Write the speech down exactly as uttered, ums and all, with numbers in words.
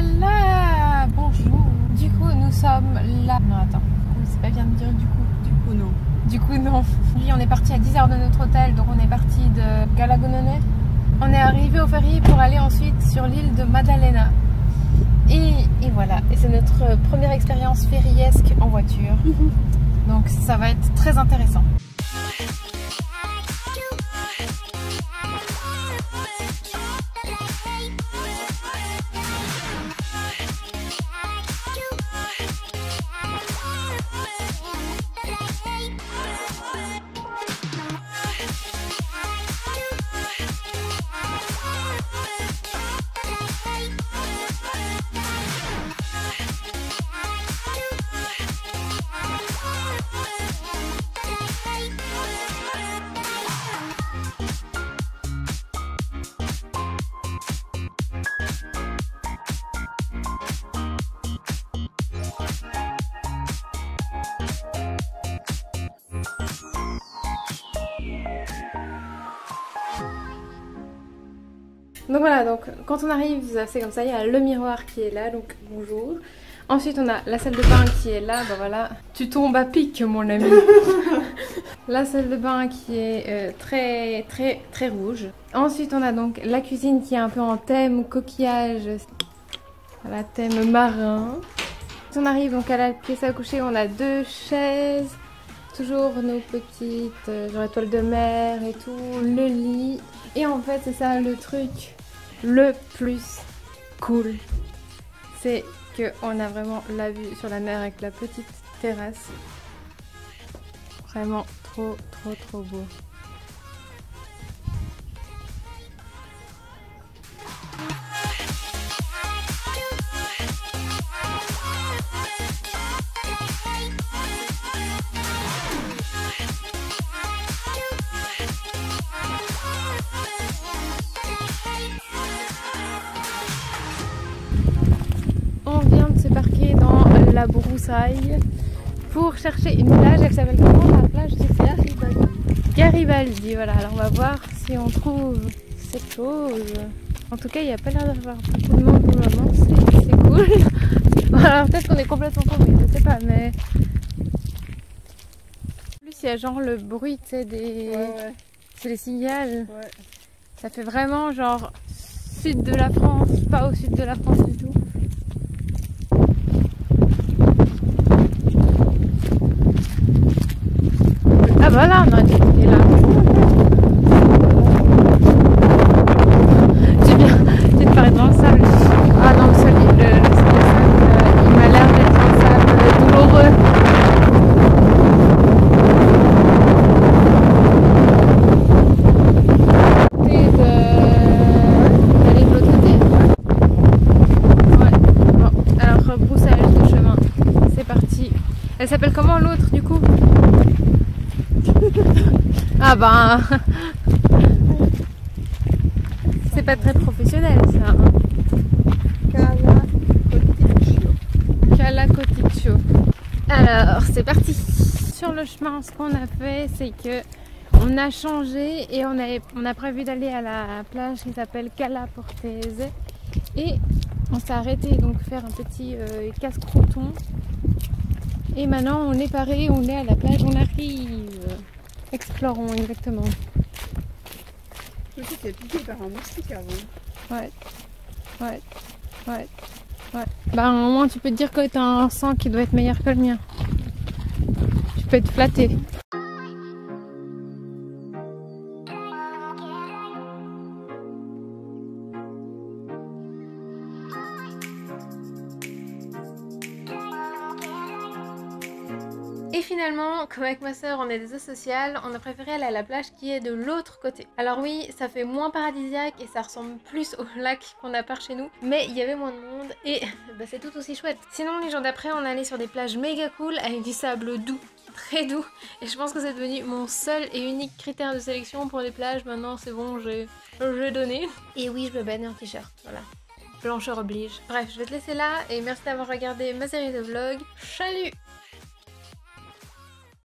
Voilà, bonjour. Du coup, nous sommes là. Non, attends. Oui, c'est pas bien de dire du coup. Du coup, non. Du coup, non. Oui, on est parti à dix heures de notre hôtel, donc on est parti de Galagonone. On est arrivé au ferry pour aller ensuite sur l'île de Maddalena. Et, et voilà. Et c'est notre première expérience ferryesque en voiture. Donc ça va être très intéressant. Donc voilà, donc quand on arrive, c'est comme ça, il y a le miroir qui est là, donc bonjour. Ensuite on a la salle de bain qui est là, ben voilà, tu tombes à pic mon ami. La salle de bain qui est euh, très très très rouge. Ensuite on a donc la cuisine qui est un peu en thème coquillage, voilà, thème marin. On arrive donc à la pièce à coucher, on a deux chaises, toujours nos petites euh, genre étoiles de mer et tout, le lit. Et en fait c'est ça le truc le plus cool, c'est qu'on a vraiment la vue sur la mer avec la petite terrasse, vraiment trop trop trop beau. La broussaille pour chercher une plage, elle s'appelle comment la plage? C'est Garibaldi. Garibaldi, voilà, alors on va voir si on trouve cette chose. En tout cas il n'y a pas l'air d'avoir beaucoup de monde pour le moment, c'est cool. Alors peut-être qu'on est complètement paumé, je sais pas, mais en plus il y a genre le bruit, tu sais, des... Ouais, ouais. C'est les cigales, ouais. Ça fait vraiment genre sud de la France, pas au sud de la France du tout. Ah bah là, on aurait dû quitter là. J'ai bien, j'ai de paraître dans le sable. Ah non, le sable, le, le, le sable, il m'a l'air d'être un sable douloureux. T'es d'aller de l'autre côté. Ouais, bon, alors rebroussage de chemin. C'est parti. Elle s'appelle comment l'autre du coup ? Ah ben, c'est pas très professionnel ça. Cala Coticcio. Cala Coticcio. Alors c'est parti. Sur le chemin, ce qu'on a fait, c'est que on a changé et on a, on a prévu d'aller à la plage qui s'appelle Cala Portese et on s'est arrêté donc faire un petit euh, casse-croûton. Et maintenant on est paré, on est à la plage, on arrive. Explorons, exactement. Je sais qu'il est piqué par un moustique avant. Ouais, ouais, ouais, ouais. Bah au moins tu peux te dire que t'as un sang qui doit être meilleur que le mien. Tu peux être flatté. Et finalement, comme avec ma soeur on est des eaux sociales, on a préféré aller à la plage qui est de l'autre côté. Alors oui, ça fait moins paradisiaque et ça ressemble plus au lac qu'on a par chez nous, mais il y avait moins de monde et bah, c'est tout aussi chouette. Sinon les jours d'après on est allé sur des plages méga cool avec du sable doux, très doux, et je pense que c'est devenu mon seul et unique critère de sélection pour les plages. Maintenant c'est bon, j'ai donné. Et oui, je me baigne en t-shirt, voilà. Blancheur oblige. Bref, je vais te laisser là et merci d'avoir regardé ma série de vlogs. Salut!